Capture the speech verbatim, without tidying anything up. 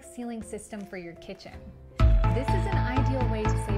automatic ceiling system for your kitchen. This is an ideal way to